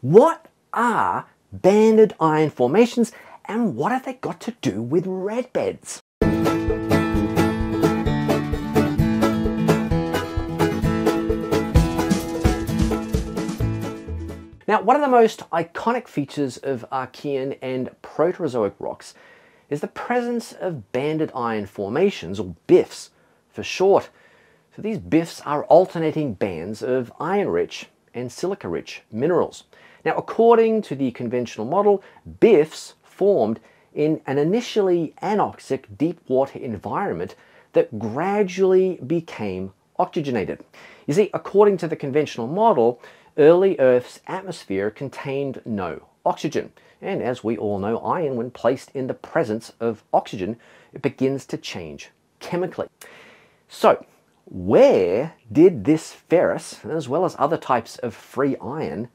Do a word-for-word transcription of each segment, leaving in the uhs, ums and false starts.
What are banded iron formations and what have they got to do with red beds? Now, one of the most iconic features of Archean and Proterozoic rocks is the presence of banded iron formations, or biffs for short. So these biffs are alternating bands of iron-rich and silica-rich minerals. Now, according to the conventional model, biffs formed in an initially anoxic deep water environment that gradually became oxygenated. You see, according to the conventional model, early Earth's atmosphere contained no oxygen. And as we all know, iron, when placed in the presence of oxygen, it begins to change chemically. So where did this ferrous, as well as other types of free iron,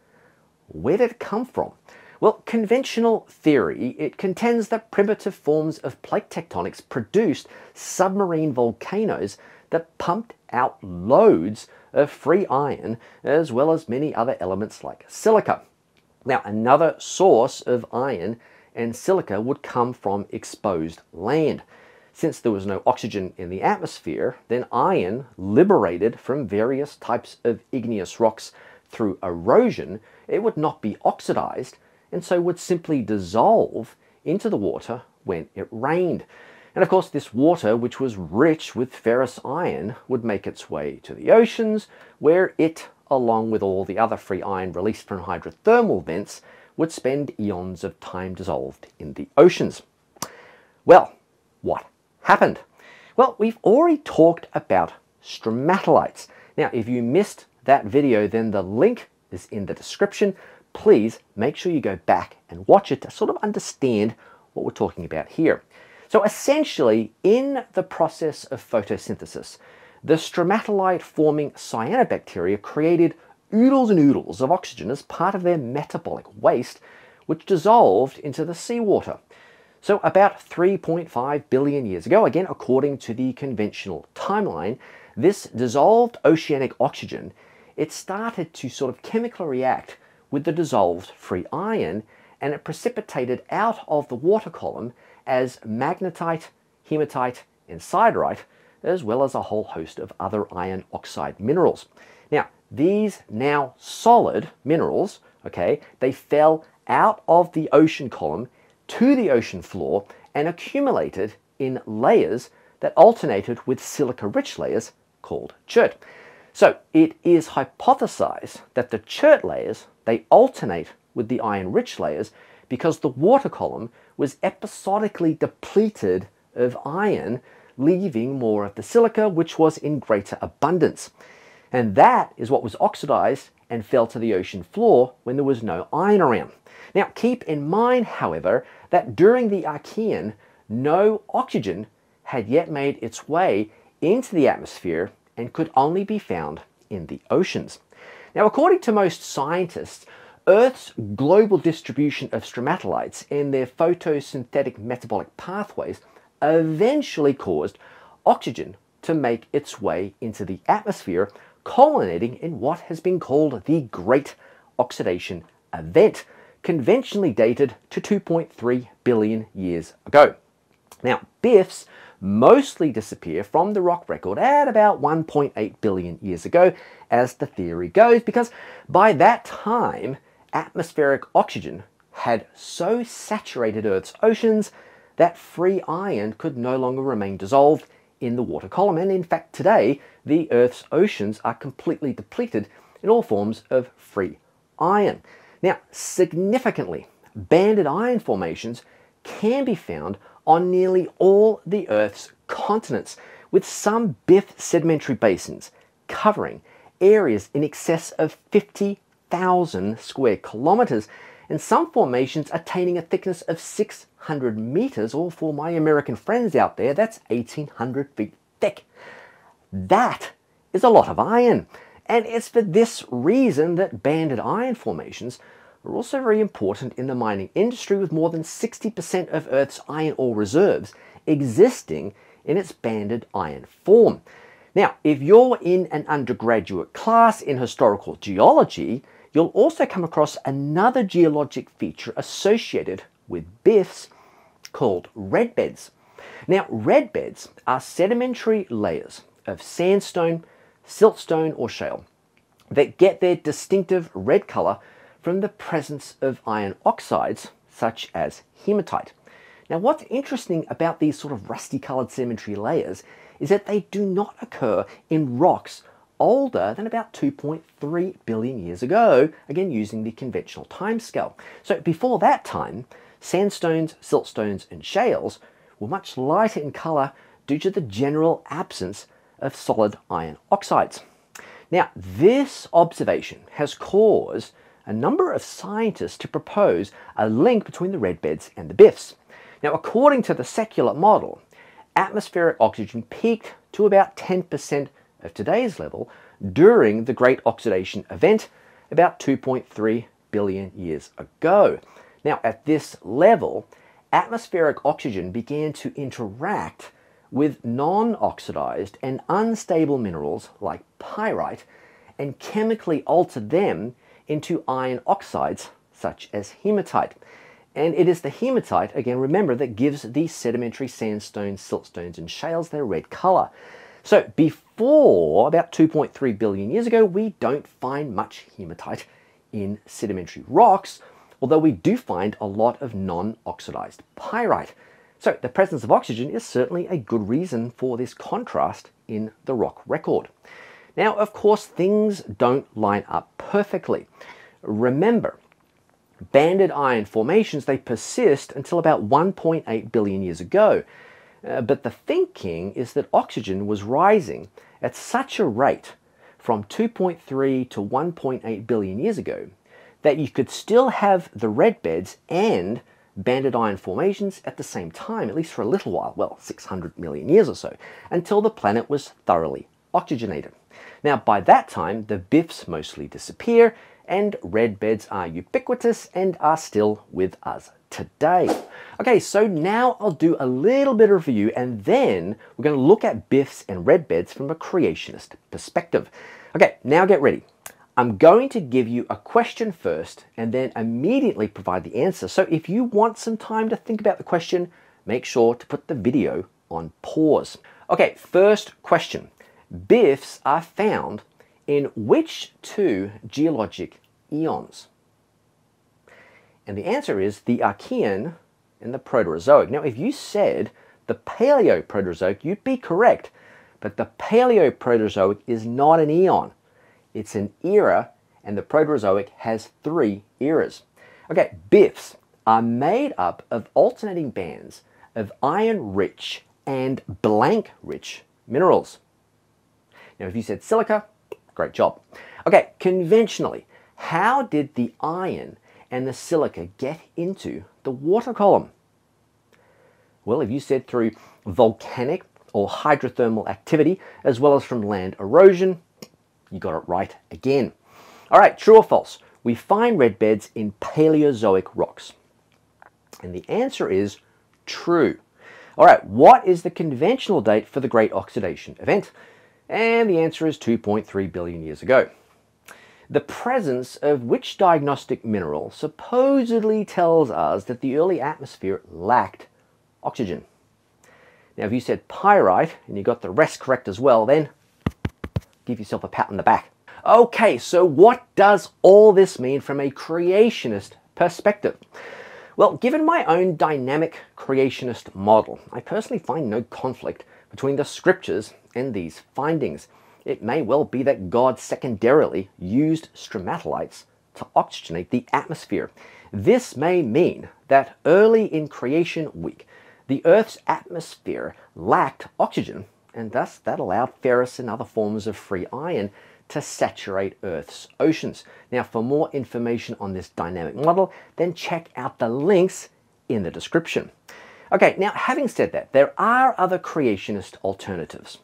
where did it come from? Well, conventional theory, it contends that primitive forms of plate tectonics produced submarine volcanoes that pumped out loads of free iron, as well as many other elements like silica. Now, another source of iron and silica would come from exposed land. Since there was no oxygen in the atmosphere, then iron liberated from various types of igneous rocks through erosion, it would not be oxidized and so would simply dissolve into the water when it rained. And of course, this water, which was rich with ferrous iron, would make its way to the oceans, where it, along with all the other free iron released from hydrothermal vents, would spend eons of time dissolved in the oceans. Well, what happened? Well, we've already talked about stromatolites. Now, if you missed that video, then the link is in the description. Please make sure you go back and watch it to sort of understand what we're talking about here. So essentially, in the process of photosynthesis, the stromatolite-forming cyanobacteria created oodles and oodles of oxygen as part of their metabolic waste, which dissolved into the seawater. So about three point five billion years ago, again according to the conventional timeline, this dissolved oceanic oxygen, it started to sort of chemically react with the dissolved free iron, and it precipitated out of the water column as magnetite, hematite, and siderite, as well as a whole host of other iron oxide minerals. Now, these now solid minerals, okay, they fell out of the ocean column to the ocean floor and accumulated in layers that alternated with silica-rich layers called chert. So it is hypothesized that the chert layers, they alternate with the iron-rich layers because the water column was episodically depleted of iron, leaving more of the silica, which was in greater abundance. And that is what was oxidized and fell to the ocean floor when there was no iron around. Now, keep in mind, however, that during the Archean, no oxygen had yet made its way into the atmosphere and could only be found in the oceans. Now, according to most scientists, Earth's global distribution of stromatolites and their photosynthetic metabolic pathways eventually caused oxygen to make its way into the atmosphere, culminating in what has been called the Great Oxidation Event, conventionally dated to two point three billion years ago. Now, biffs mostly disappear from the rock record at about one point eight billion years ago, as the theory goes, because by that time, atmospheric oxygen had so saturated Earth's oceans that free iron could no longer remain dissolved in the water column. And in fact, today, the Earth's oceans are completely depleted in all forms of free iron. Now, significantly, banded iron formations can be found on nearly all the Earth's continents, with some biff sedimentary basins covering areas in excess of fifty thousand square kilometers, and some formations attaining a thickness of six hundred meters, or for my American friends out there, that's eighteen hundred feet thick. That is a lot of iron, and it's for this reason that banded iron formations are also very important in the mining industry, with more than sixty percent of Earth's iron ore reserves existing in its banded iron form. Now, if you're in an undergraduate class in historical geology, You'll also come across another geologic feature associated with B I Fs called red beds. Now, red beds are sedimentary layers of sandstone, siltstone or shale that get their distinctive red color from the presence of iron oxides such as hematite. Now, what's interesting about these sort of rusty colored sedimentary layers is that they do not occur in rocks older than about two point three billion years ago, again using the conventional time scale. So before that time, sandstones, siltstones and shales were much lighter in color due to the general absence of solid iron oxides. Now, this observation has caused a number of scientists to propose a link between the red beds and the B I Fs. Now, according to the secular model, atmospheric oxygen peaked to about ten percent of today's level during the Great Oxidation Event about two point three billion years ago. Now, at this level, atmospheric oxygen began to interact with non-oxidized and unstable minerals like pyrite and chemically altered them into iron oxides such as hematite. And it is the hematite, again remember, that gives the sedimentary sandstones, siltstones and shales their red color. So before about two point three billion years ago, we don't find much hematite in sedimentary rocks, although we do find a lot of non-oxidized pyrite. So the presence of oxygen is certainly a good reason for this contrast in the rock record. Now, of course, things don't line up perfectly. Remember, banded iron formations, they persist until about one point eight billion years ago. Uh, but the thinking is that oxygen was rising at such a rate from two point three to one point eight billion years ago that you could still have the red beds and banded iron formations at the same time, at least for a little while, well, six hundred million years or so, until the planet was thoroughly oxygenated. Now, by that time, the B I Fs mostly disappear and red beds are ubiquitous and are still with us today. Okay, so now I'll do a little bit of review and then we're going to look at B I Fs and red beds from a creationist perspective. Okay, now get ready. I'm going to give you a question first and then immediately provide the answer. So if you want some time to think about the question, make sure to put the video on pause. Okay, first question. B I Fs are found in which two geologic eons? And the answer is the Archean and the Proterozoic. Now, if you said the Paleoproterozoic, you'd be correct, but the Paleoproterozoic is not an eon. It's an era, and the Proterozoic has three eras. Okay, B I Fs are made up of alternating bands of iron-rich and blank-rich minerals. Now, if you said silica, great job. Okay, conventionally, how did the iron and the silica get into the water column? Well, if you said through volcanic or hydrothermal activity, as well as from land erosion, you got it right again. All right, true or false? We find red beds in Paleozoic rocks. And the answer is true. All right, what is the conventional date for the Great Oxidation Event? And the answer is two point three billion years ago. The presence of which diagnostic mineral supposedly tells us that the early atmosphere lacked oxygen? Now, if you said pyrite and you got the rest correct as well, then give yourself a pat on the back. Okay, so what does all this mean from a creationist perspective? Well, given my own dynamic creationist model, I personally find no conflict between the scriptures and these findings. It may well be that God secondarily used stromatolites to oxygenate the atmosphere. This may mean that early in creation week, the Earth's atmosphere lacked oxygen, and thus that allowed ferrous and other forms of free iron to saturate Earth's oceans. Now, for more information on this dynamic model, then check out the links in the description. Okay, now having said that, there are other creationist alternatives.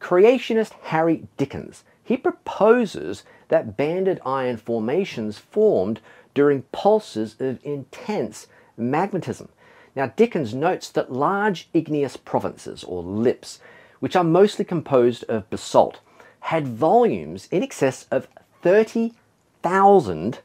Creationist Harry Dickens, he proposes that banded iron formations formed during pulses of intense magnetism. Now, Dickens notes that large igneous provinces, or lips, which are mostly composed of basalt, had volumes in excess of thirty thousand thousand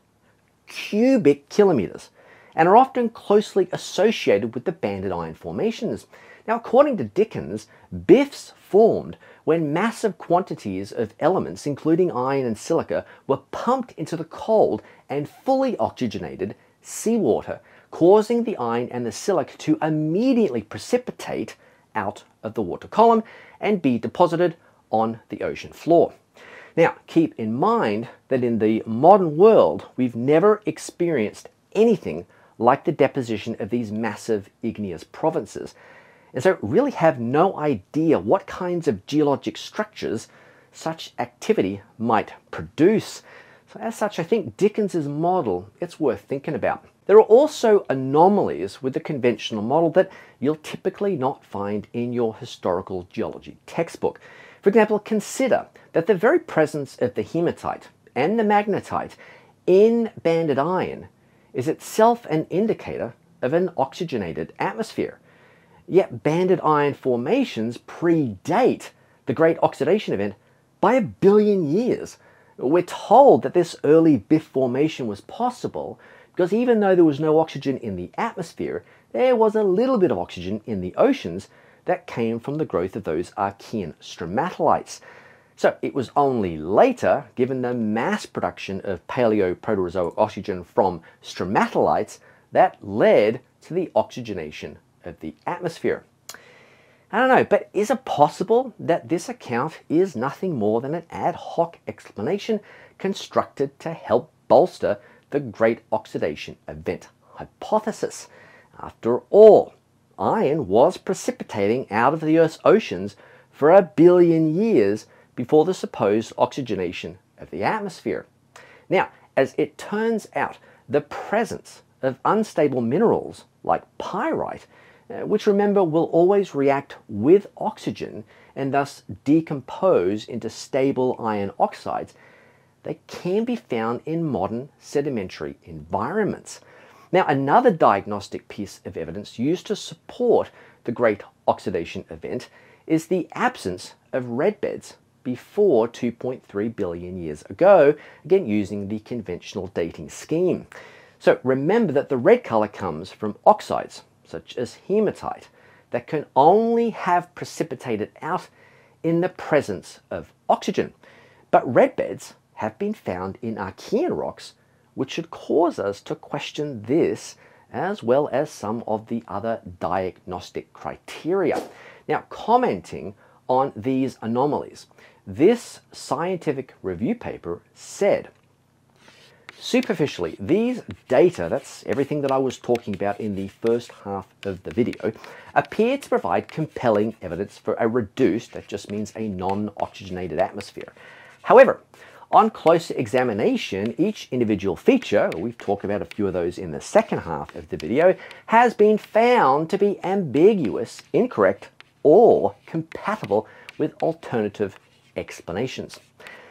cubic kilometers and are often closely associated with the banded iron formations. Now, according to Dickens, B I Fs formed when massive quantities of elements, including iron and silica, were pumped into the cold and fully oxygenated seawater, causing the iron and the silica to immediately precipitate out of the water column and be deposited on the ocean floor. Now, keep in mind that in the modern world, we've never experienced anything like the deposition of these massive igneous provinces, and so really have no idea what kinds of geologic structures such activity might produce. So as such, I think Dickens's model, it's worth thinking about. There are also anomalies with the conventional model that you'll typically not find in your historical geology textbook. For example, consider that the very presence of the hematite and the magnetite in banded iron is itself an indicator of an oxygenated atmosphere. Yet banded iron formations predate the Great Oxidation Event by a billion years. We're told that this early B I F formation was possible because even though there was no oxygen in the atmosphere, there was a little bit of oxygen in the oceans that came from the growth of those Archean stromatolites. So it was only later, given the mass production of Paleoproterozoic oxygen from stromatolites, that led to the oxygenation of the atmosphere. I don't know, but is it possible that this account is nothing more than an ad hoc explanation constructed to help bolster the Great Oxidation Event hypothesis? After all, iron was precipitating out of the Earth's oceans for a billion years before the supposed oxygenation of the atmosphere. Now, as it turns out, the presence of unstable minerals like pyrite, which remember will always react with oxygen and thus decompose into stable iron oxides, they can be found in modern sedimentary environments. Now, another diagnostic piece of evidence used to support the Great Oxidation Event is the absence of red beds before two point three billion years ago, again using the conventional dating scheme. So remember that the red color comes from oxides, such as hematite, that can only have precipitated out in the presence of oxygen. But red beds have been found in Archean rocks, which should cause us to question this as well as some of the other diagnostic criteria. Now, commenting on these anomalies, this scientific review paper said, superficially, these data, that's everything that I was talking about in the first half of the video, appear to provide compelling evidence for a reduced, that just means a non-oxygenated atmosphere. However, on closer examination, each individual feature, we've talked about a few of those in the second half of the video, has been found to be ambiguous, incorrect, or compatible with alternative explanations.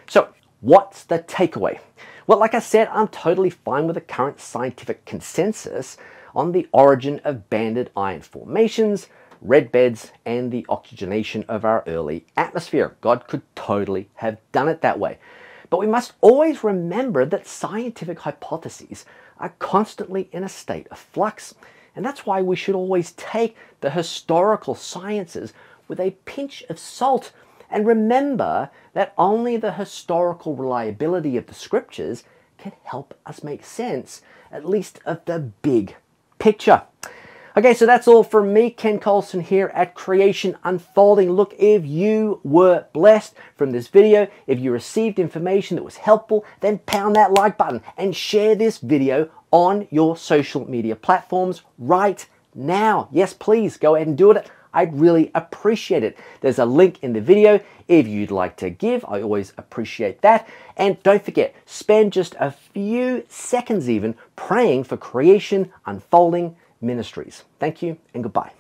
So, what's the takeaway? Well, like I said, I'm totally fine with the current scientific consensus on the origin of banded iron formations, red beds, and the oxygenation of our early atmosphere. God could totally have done it that way. But we must always remember that scientific hypotheses are constantly in a state of flux, and that's why we should always take the historical sciences with a pinch of salt and remember that only the historical reliability of the scriptures can help us make sense, at least of the big picture. Okay, so that's all from me, Ken Coulson, here at Creation Unfolding. Look, if you were blessed from this video, if you received information that was helpful, then pound that like button and share this video on your social media platforms right now. Yes, please go ahead and do it. I'd really appreciate it. There's a link in the video if you'd like to give. I always appreciate that. And don't forget, spend just a few seconds even praying for Creation Unfolding Ministries. Thank you and goodbye.